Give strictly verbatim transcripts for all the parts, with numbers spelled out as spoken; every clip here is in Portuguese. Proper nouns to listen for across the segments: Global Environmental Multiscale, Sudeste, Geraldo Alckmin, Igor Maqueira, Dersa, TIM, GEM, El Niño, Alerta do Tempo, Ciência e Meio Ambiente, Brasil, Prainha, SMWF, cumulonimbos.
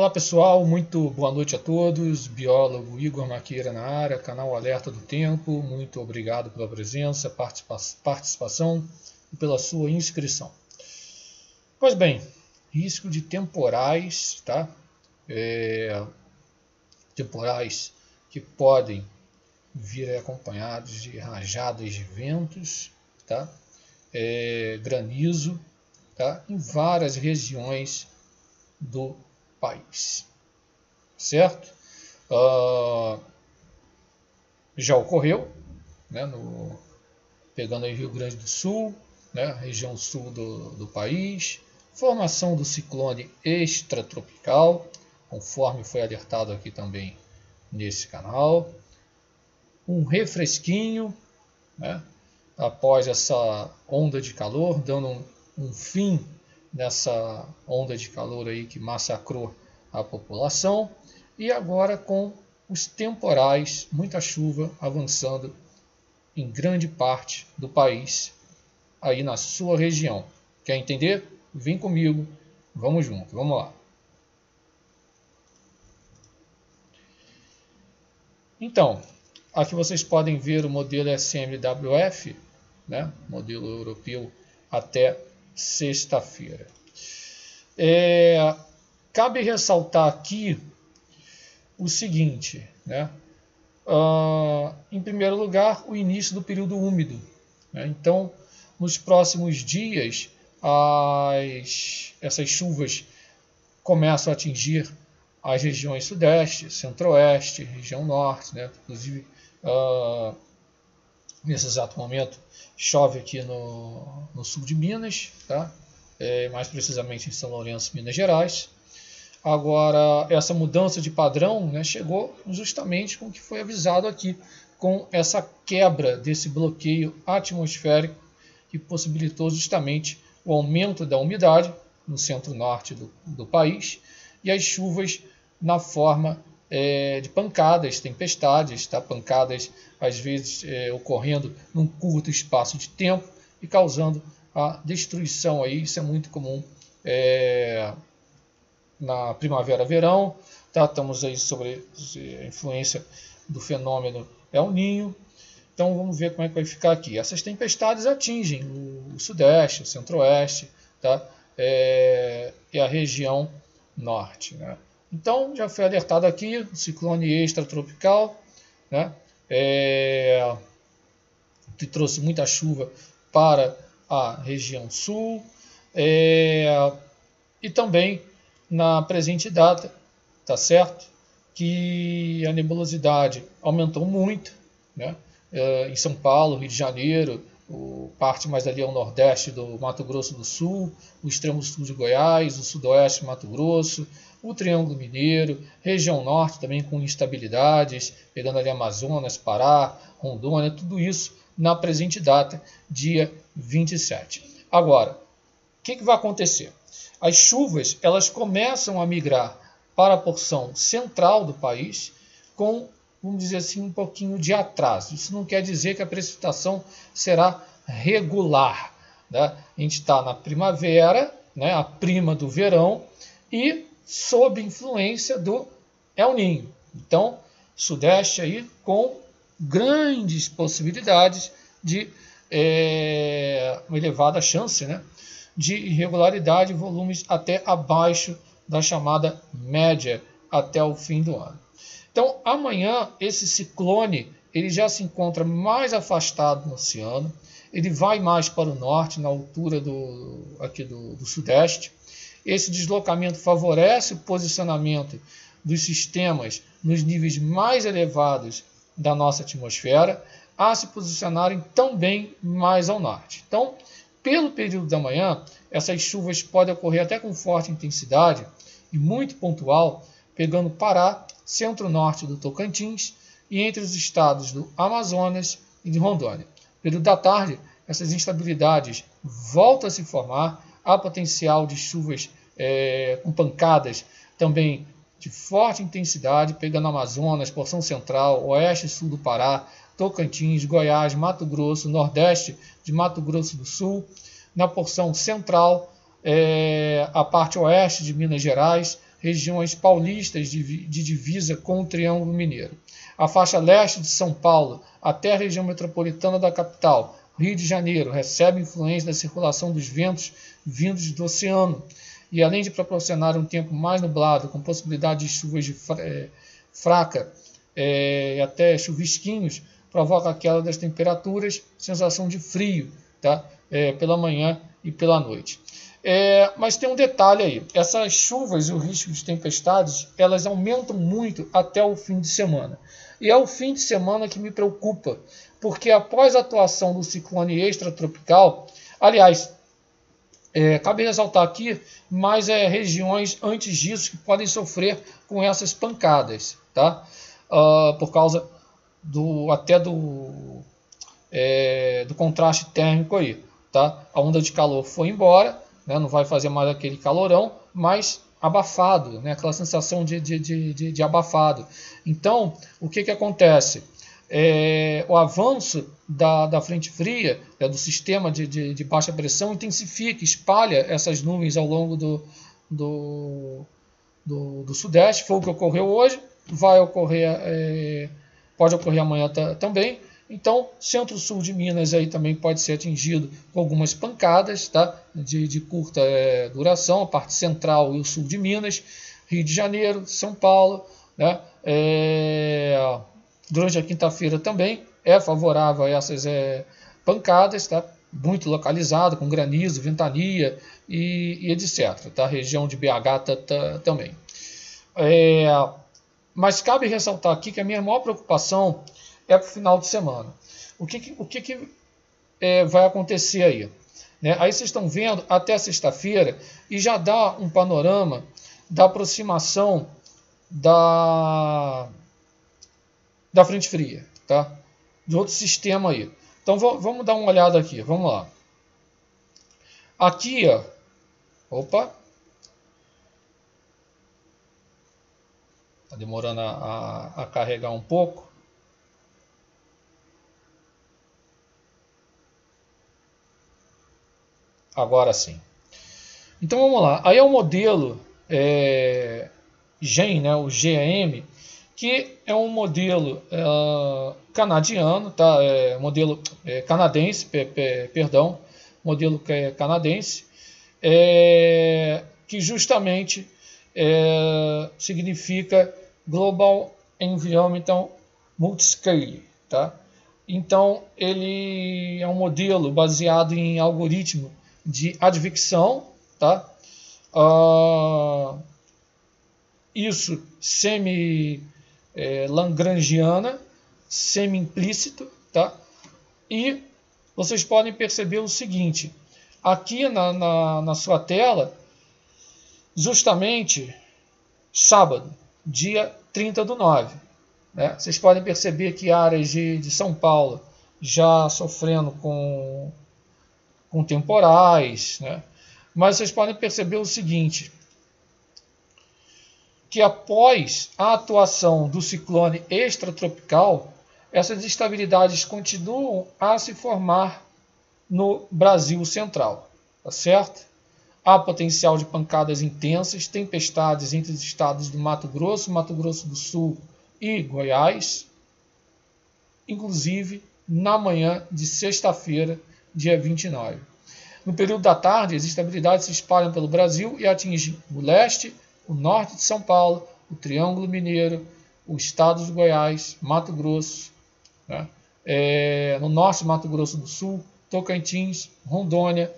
Olá pessoal, muito boa noite a todos, biólogo Igor Maqueira na área, canal Alerta do Tempo, muito obrigado pela presença, participa participação e pela sua inscrição. Pois bem, risco de temporais, tá? É, temporais que podem vir acompanhados de rajadas de ventos, tá? É, granizo, tá? Em várias regiões do país, certo? Uh, já ocorreu, né, no, pegando aí Rio Grande do Sul, né, região sul do, do país, formação do ciclone extratropical, conforme foi alertado aqui também nesse canal, um refresquinho, né, após essa onda de calor, dando um, um fim nessa onda de calor aí que massacrou a população, e agora com os temporais, muita chuva avançando em grande parte do país, aí na sua região. Quer entender? Vem comigo, vamos junto, vamos lá. Então, aqui vocês podem ver o modelo S M W F, né? Modelo europeu até sexta-feira. É, cabe ressaltar aqui o seguinte, né? Ah, em primeiro lugar, o início do período úmido, né? Então, nos próximos dias, as, essas chuvas começam a atingir as regiões sudeste, centro-oeste, região norte, né? Inclusive, ah, nesse exato momento, chove aqui no, no sul de Minas, tá? É, mais precisamente em São Lourenço, Minas Gerais. Agora, essa mudança de padrão, né, chegou justamente com o que foi avisado aqui, com essa quebra desse bloqueio atmosférico que possibilitou justamente o aumento da umidade no centro-norte do, do país e as chuvas na forma É, de pancadas, tempestades, tá? Pancadas às vezes é, ocorrendo num curto espaço de tempo e causando a destruição aí. Isso é muito comum é, na primavera-verão, tá? Estamos aí sobre a influência do fenômeno El Niño. Então vamos ver como é que vai ficar aqui. Essas tempestades atingem o sudeste, o centro-oeste, tá? É, e a região norte, né? Então, já foi alertado aqui, ciclone extratropical, né, é, que trouxe muita chuva para a região sul, é, e também na presente data, tá certo, que a nebulosidade aumentou muito, né, é, em São Paulo, Rio de Janeiro, o parte mais ali ao nordeste do Mato Grosso do Sul, o extremo sul de Goiás, o sudoeste do Mato Grosso, o Triângulo Mineiro, região norte também com instabilidades, pegando ali Amazonas, Pará, Rondônia, tudo isso na presente data, dia vinte e sete. Agora, o que, que vai acontecer? As chuvas, elas começam a migrar para a porção central do país com, vamos dizer assim, um pouquinho de atraso. Isso não quer dizer que a precipitação será regular, né? A gente está na primavera, né? A prima do verão, e sob influência do El Niño. Então, sudeste aí com grandes possibilidades de é, uma elevada chance, né, de irregularidade, volumes até abaixo da chamada média até o fim do ano. Então, amanhã, esse ciclone ele já se encontra mais afastado do oceano, ele vai mais para o norte, na altura do, aqui do, do sudeste. Esse deslocamento favorece o posicionamento dos sistemas nos níveis mais elevados da nossa atmosfera, a se posicionarem também mais ao norte. Então, pelo período da manhã, essas chuvas podem ocorrer até com forte intensidade e muito pontual, pegando Pará, centro-norte do Tocantins e entre os estados do Amazonas e de Rondônia. Período da tarde, essas instabilidades voltam a se formar, há potencial de chuvas é, com pancadas também de forte intensidade, pegando Amazonas, porção central, oeste e sul do Pará, Tocantins, Goiás, Mato Grosso, nordeste de Mato Grosso do Sul, na porção central, é, a parte oeste de Minas Gerais, regiões paulistas de, de divisa com o Triângulo Mineiro. A faixa leste de São Paulo até a região metropolitana da capital, Rio de Janeiro, recebe influência da circulação dos ventos vindos do oceano e, além de proporcionar um tempo mais nublado, com possibilidade de chuvas de fra é, fraca e é, até chuvisquinhos, provoca a queda das temperaturas, sensação de frio, tá? É, pela manhã e pela noite. É, mas tem um detalhe aí, essas chuvas e o risco de tempestades, elas aumentam muito até o fim de semana. E é o fim de semana que me preocupa, porque após a atuação do ciclone extratropical, aliás, é, cabe ressaltar aqui, mas é regiões antes disso que podem sofrer com essas pancadas, tá? Uh, por causa do, até do, é, do contraste térmico aí, tá? A onda de calor foi embora, né? Não vai fazer mais aquele calorão, mas abafado, né? Aquela sensação de, de, de, de abafado. Então, o que, que acontece? É, o avanço da, da frente fria, né, do sistema de, de, de baixa pressão, intensifica, espalha essas nuvens ao longo do, do, do, do sudeste. Foi o que ocorreu hoje, vai ocorrer, é, pode ocorrer amanhã também. Então, centro-sul de Minas aí também pode ser atingido com algumas pancadas, tá? de, de curta é, duração, a parte central e o sul de Minas, Rio de Janeiro, São Paulo, né? É, durante a quinta-feira também é favorável a essas é, pancadas, tá? Muito localizado, com granizo, ventania e, e etcétera. Tá? Região de B H tá, tá, também. É, mas cabe ressaltar aqui que a minha maior preocupação é para o final de semana. O que, que, o que, que é, vai acontecer aí? Né? Aí vocês estão vendo até sexta-feira e já dá um panorama da aproximação da... da frente fria, tá? De outro sistema aí. Então vamos dar uma olhada aqui, vamos lá. Aqui, ó. Opa. Tá demorando a, a, a carregar um pouco. Agora sim. Então vamos lá. Aí é o modelo é, G E M, né? O G E M, que é um modelo uh, canadiano, tá? É, modelo é, canadense, pe, pe, perdão, modelo canadense, é, que justamente é, significa Global Environmental Multiscale, tá? Então ele é um modelo baseado em algoritmo de advicção, tá? Uh, isso semi É, Lagrangiana, semi-implícito, tá? E vocês podem perceber o seguinte, aqui na, na, na sua tela, justamente sábado, dia trinta do nove, né? Vocês podem perceber que áreas de, de São Paulo já sofrendo com, com temporais, né? Mas vocês podem perceber o seguinte, que após a atuação do ciclone extratropical, essas instabilidades continuam a se formar no Brasil central, tá certo? Há potencial de pancadas intensas, tempestades entre os estados do Mato Grosso, Mato Grosso do Sul e Goiás, inclusive na manhã de sexta-feira, dia vinte e nove. No período da tarde, as instabilidades se espalham pelo Brasil e atingem o leste, o norte de São Paulo, o Triângulo Mineiro, o estado do Goiás, Mato Grosso, né? É, no norte Mato Grosso do Sul, Tocantins, Rondônia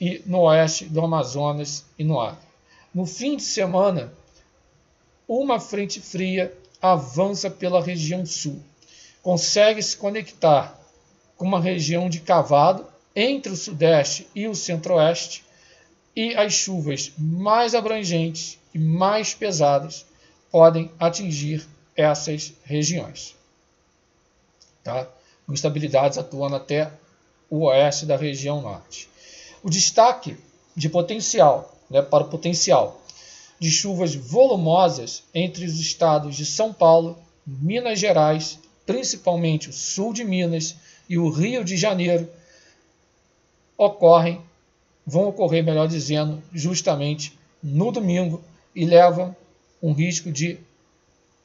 e no oeste do Amazonas e no Acre. No fim de semana, uma frente fria avança pela região sul, consegue se conectar com uma região de cavado entre o sudeste e o centro-oeste, e as chuvas mais abrangentes e mais pesadas podem atingir essas regiões. Tá? Instabilidades atuando até o oeste da região norte. O destaque de potencial, né, para o potencial de chuvas volumosas entre os estados de São Paulo, Minas Gerais, principalmente o sul de Minas e o Rio de Janeiro, ocorrem vão ocorrer, melhor dizendo, justamente no domingo e levam um risco de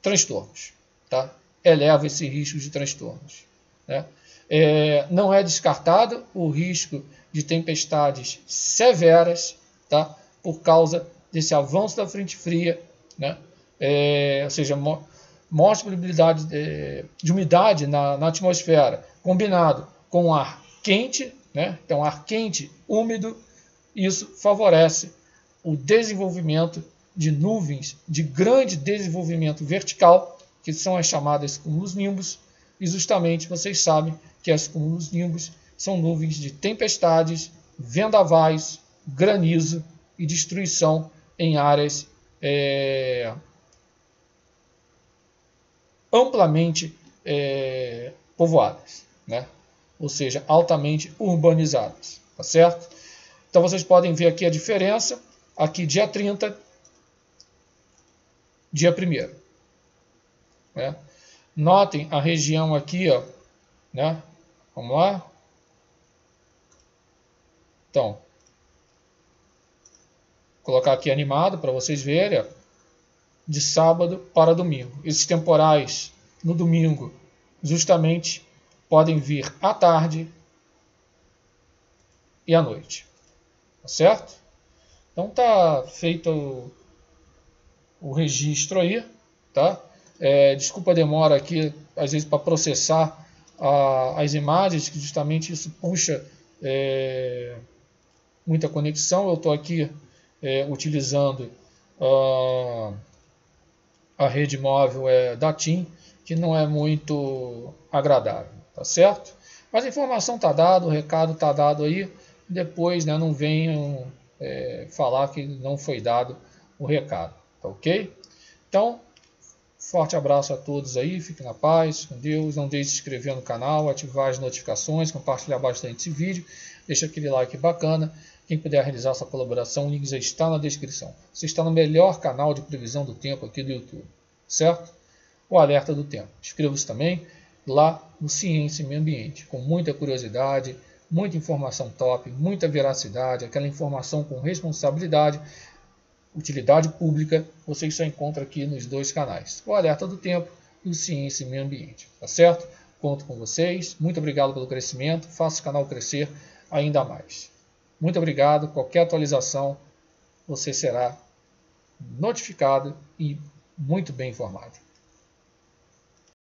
transtornos. Tá? Eleva esse risco de transtornos. Né? É, não é descartado o risco de tempestades severas, tá? Por causa desse avanço da frente fria, né? É, ou seja, mo maior probabilidade de, de umidade na, na atmosfera, combinado com ar quente, né? Então ar quente, úmido, isso favorece o desenvolvimento de nuvens de grande desenvolvimento vertical, que são as chamadas cumulonimbos, e justamente vocês sabem que as cumulonimbos são nuvens de tempestades, vendavais, granizo e destruição em áreas é, amplamente é, povoadas, né? Ou seja, altamente urbanizadas, tá certo? Então vocês podem ver aqui a diferença, aqui dia trinta, dia primeiro. Né? Notem a região aqui, ó, né? Vamos lá? Então, vou colocar aqui animado para vocês verem, ó, de sábado para domingo. Esses temporais no domingo justamente podem vir à tarde e à noite, tá certo? Então tá feito o, o registro aí, tá? É, desculpa a demora aqui, às vezes para processar a, as imagens, que justamente isso puxa é, muita conexão. Eu estou aqui é, utilizando a, a rede móvel é, da TIM, que não é muito agradável, tá certo? Mas a informação está dada, o recado está dado aí, depois, né, não venham é, falar que não foi dado o recado, tá ok? Então, forte abraço a todos aí, fiquem na paz, com Deus, não deixe de se inscrever no canal, ativar as notificações, compartilhar bastante esse vídeo, deixa aquele like bacana. Quem puder realizar essa colaboração, o link já está na descrição. Você está no melhor canal de previsão do tempo aqui do YouTube, certo? O Alerta do Tempo. Inscreva-se também lá no Ciência e Meio Ambiente, com muita curiosidade, muita informação top, muita veracidade, aquela informação com responsabilidade, utilidade pública, vocês só encontram aqui nos dois canais. O Alerta do Tempo e o Ciência e Meio Ambiente, tá certo? Conto com vocês, muito obrigado pelo crescimento, faça o canal crescer ainda mais. Muito obrigado. Qualquer atualização, você será notificado e muito bem informado.